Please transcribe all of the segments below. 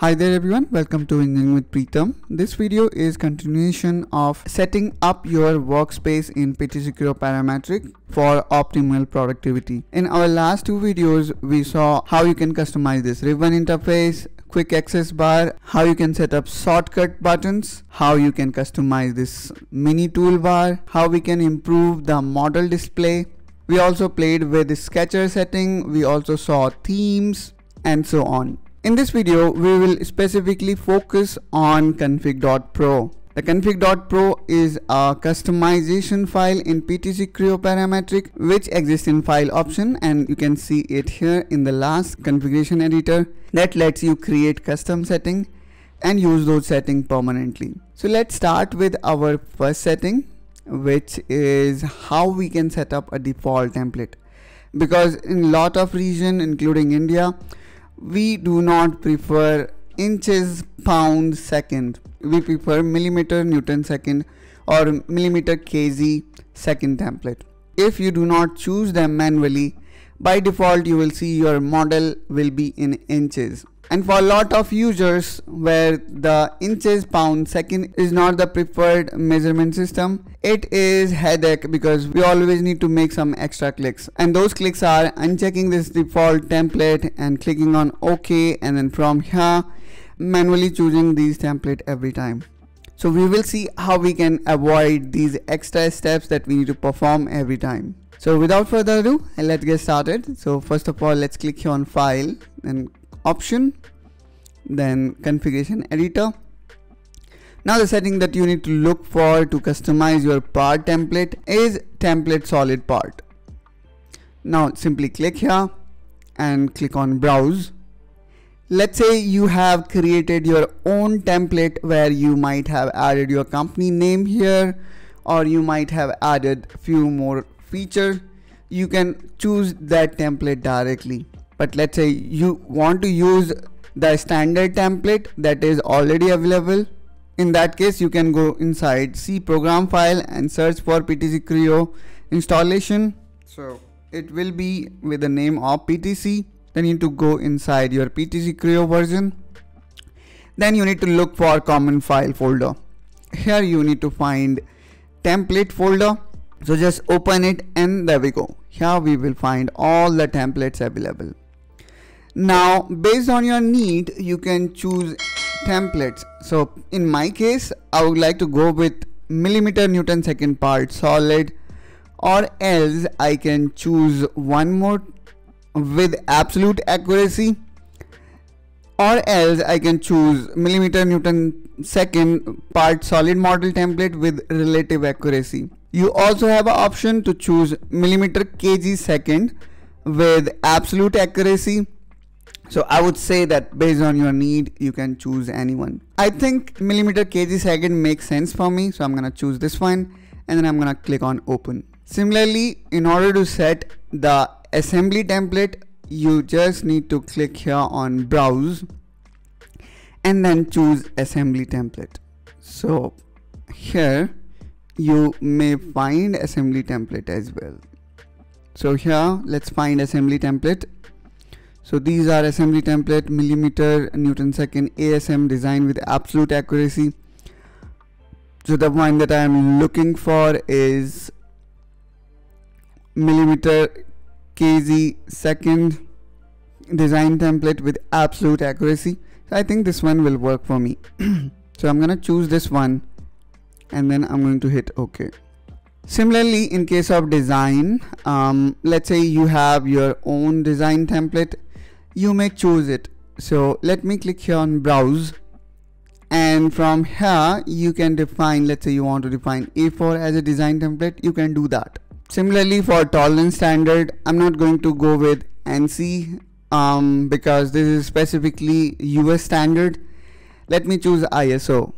Hi there everyone, welcome to Engineering with Pritam. This video is continuation of setting up your workspace in PTC Creo Parametric for optimal productivity. In our last two videos, we saw how you can customize this ribbon interface, quick access bar, how you can set up shortcut buttons, how you can customize this mini toolbar, how we can improve the model display. We also played with the sketcher setting, we also saw themes and so on. In this video, we will specifically focus on config.pro. The config.pro is a customization file in PTC Creo Parametric which exists in file option, and you can see it here in the last configuration editor that lets you create custom setting and use those settings permanently. So let's start with our first setting, which is how we can set up a default template, because in a lot of regions including India, we do not prefer inches, pound, second. We prefer millimeter, Newton, second or millimeter, kg, second template. If you do not choose them manually, by default you will see your model will be in inches. And for a lot of users where the inches, pound, second is not the preferred measurement system, it is headache because we always need to make some extra clicks. And those clicks are unchecking this default template and clicking on OK, and then from here manually choosing these template every time. So we will see how we can avoid these extra steps that we need to perform every time. So without further ado, let's get started. So first of all, let's click here on File and Option, then Configuration Editor. Now the setting that you need to look for to customize your part template is template solid part. Now simply click here and click on Browse. Let's say you have created your own template where you might have added your company name here, or you might have added few more features. You can choose that template directly. But let's say you want to use the standard template that is already available. In that case, you can go inside C program file and search for PTC Creo installation. So it will be with the name of PTC. Then you need to go inside your PTC Creo version. Then you need to look for common file folder. Here you need to find template folder. So just open it and there we go. Here we will find all the templates available. Now based on your need, you can choose templates. So in my case, I would like to go with millimeter, Newton, second part solid, or else I can choose one more with absolute accuracy, or else I can choose millimeter, Newton, second part solid model template with relative accuracy. You also have an option to choose millimeter, kg, second with absolute accuracy. So I would say that based on your need, you can choose anyone. I think millimeter, kg, second makes sense for me. So I'm going to choose this one and then I'm going to click on Open. Similarly, in order to set the assembly template, you just need to click here on Browse and then choose assembly template. So here you may find assembly template as well. So here let's find assembly template. So these are assembly template, millimeter, Newton, second, ASM design with absolute accuracy. So the one that I'm looking for is millimeter, kg, second design template with absolute accuracy. So I think this one will work for me. So I'm gonna choose this one and then I'm going to hit OK. Similarly, in case of design, let's say you have your own design template, you may choose it. So let me click here on Browse, and from here you can define, let's say you want to define A4 as a design template, you can do that. Similarly, for tolerance standard, I'm not going to go with ANSI because this is specifically US standard. Let me choose ISO.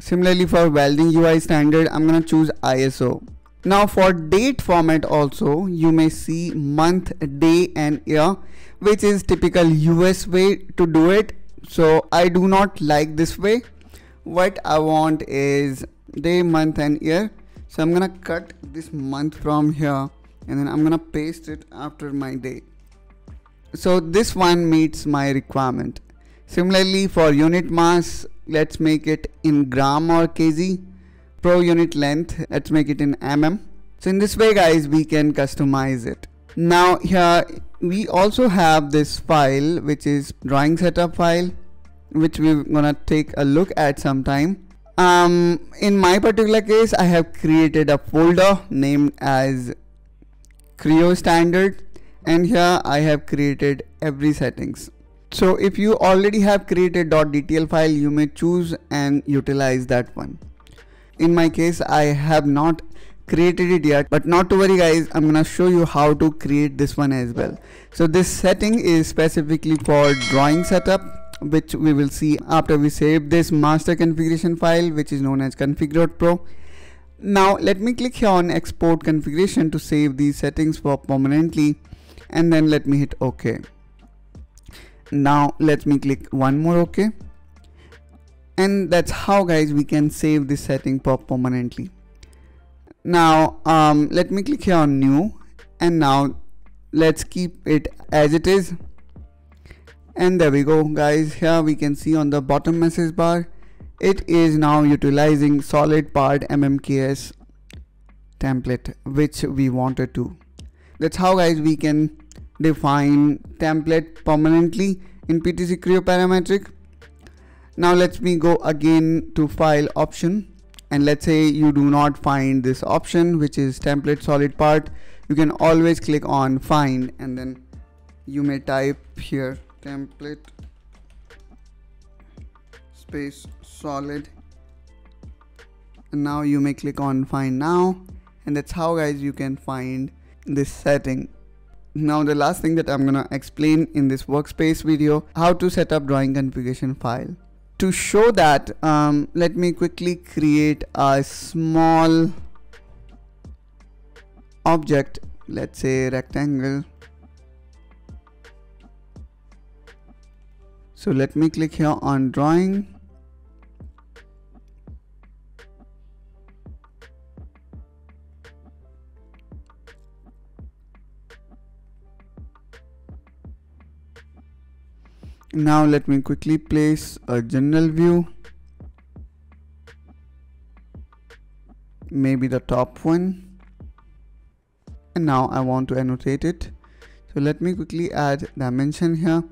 Similarly, for welding UI standard, I'm going to choose ISO. Now for date format also, you may see month, day and year, which is typical US way to do it. So I do not like this way. What I want is day, month and year. So I'm going to cut this month from here and then I'm going to paste it after my day. So this one meets my requirement. Similarly, for unit mass, let's make it in gram or kg. Pro unit length, let's make it in mm. So in this way, guys, we can customize it. Now here we also have this file, which is drawing setup file, which we're gonna take a look at sometime. In my particular case, I have created a folder named as Creo standard, and here I have created every settings. So if you already have created .dtl file, you may choose and utilize that one. In my case, I have not created it yet, but not to worry, guys, I'm gonna show you how to create this one as well. So this setting is specifically for drawing setup, which we will see after we save this master configuration file, which is known as config.pro. Now let me click here on export configuration to save these settings for permanently, and then let me hit OK. Now let me click one more OK, and that's how, guys, we can save this setting for permanently. Now let me click here on new, and now let's keep it as it is. And there we go, guys. Here we can see on the bottom message bar, it is now utilizing solid part mmks template, which we wanted to. That's how, guys, we can define template permanently in PTC Creo Parametric. Now let me go again to file option, and let's say you do not find this option, which is template solid part. You can always click on find, and then you may type here template space solid, and now you may click on find now, and that's how, guys, you can find this setting. Now the last thing that I'm gonna explain in this workspace video, how to set up drawing configuration file. To show that, let me quickly create a small object, let's say rectangle. So let me click here on drawing, now let me quickly place a general view, maybe the top one, and now I want to annotate it. So let me quickly add dimension here,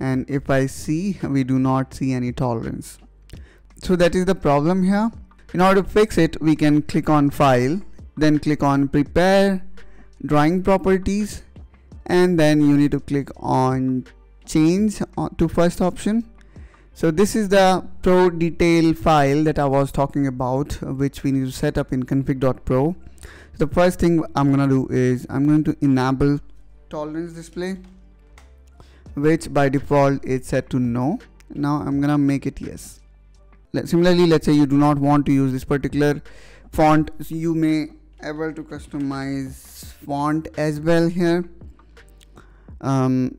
and if I see, we do not see any tolerance. So that is the problem here. In order to fix it, we can click on file, then click on prepare drawing properties, and then you need to click on change to first option. So this is the pro detail file that I was talking about, which we need to set up in config.pro. So the first thing I'm gonna do is I'm going to enable tolerance display, which by default is set to no. Now I'm gonna make it yes. Similarly, let's say you do not want to use this particular font, so you may able to customize font as well here,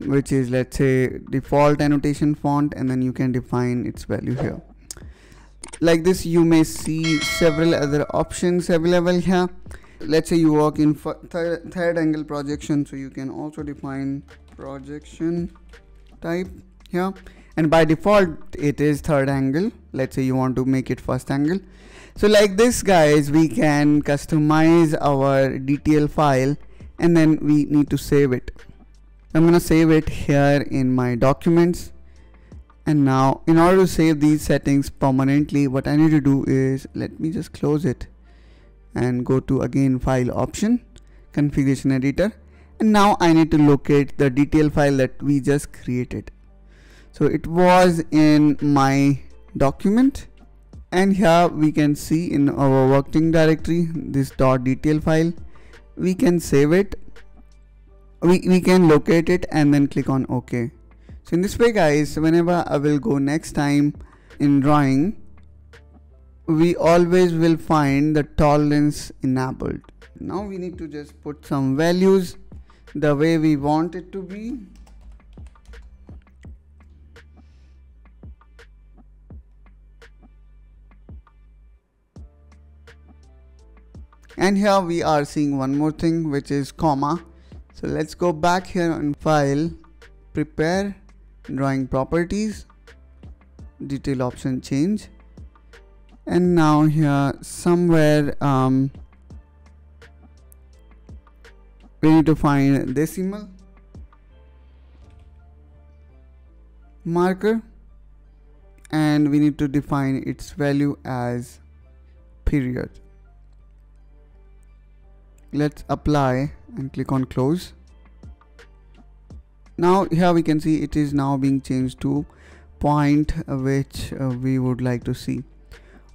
which is, let's say, default annotation font, and then you can define its value here. Like this, you may see several other options available here. Let's say you work in third angle projection, so you can also define projection type here, and by default it is third angle. Let's say you want to make it first angle. So like this, guys, we can customize our DTL file, and then we need to save it. I'm gonna save it here in my documents. And now in order to save these settings permanently, what I need to do is, let me just close it and go to again file option, configuration editor. And now I need to locate the DTL file that we just created. So it was in my document, and here we can see in our working directory this .dtl file. We can save it, we can locate it, and then click on OK. So in this way, guys, whenever I will go next time in drawing, we always will find the tolerance enabled. Now we need to just put some values the way we want it to be. And here we are seeing one more thing, which is comma. So let's go back here on file, prepare drawing properties, detail option change. And now here somewhere we need to find decimal marker, and we need to define its value as period. Let's apply and click on close. Now here we can see it is now being changed to point, which we would like to see.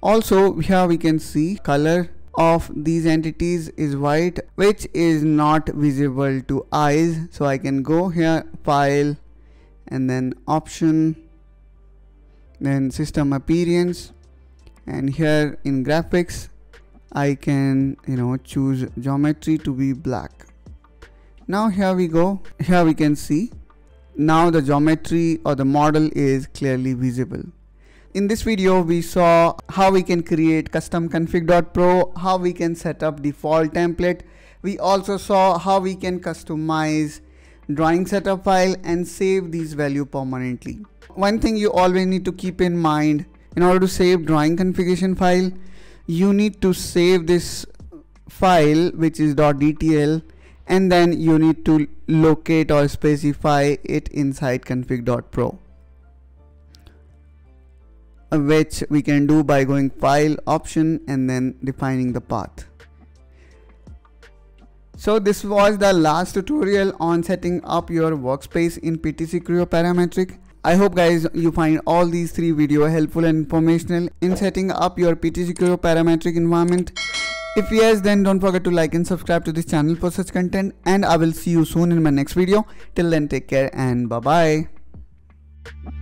Also here we can see color of these entities is white, which is not visible to eyes. So I can go here, file, and then option, then system appearance, and here in graphics I can choose geometry to be black. Now here we go, here we can see now the geometry or the model is clearly visible. In this video we saw how we can create custom config.pro, how we can set up default template. We also saw how we can customize drawing setup file and save these values permanently. One thing you always need to keep in mind, in order to save drawing configuration file, you need to save this file which is .dtl, and then you need to locate or specify it inside config.pro, which we can do by going file, option, and then defining the path. So this was the last tutorial on setting up your workspace in PTC Creo Parametric. I hope guys you find all these three videos helpful and informational in setting up your PTC Creo Parametric environment. If yes, then don't forget to like and subscribe to this channel for such content, and I will see you soon in my next video. Till then, take care and bye bye.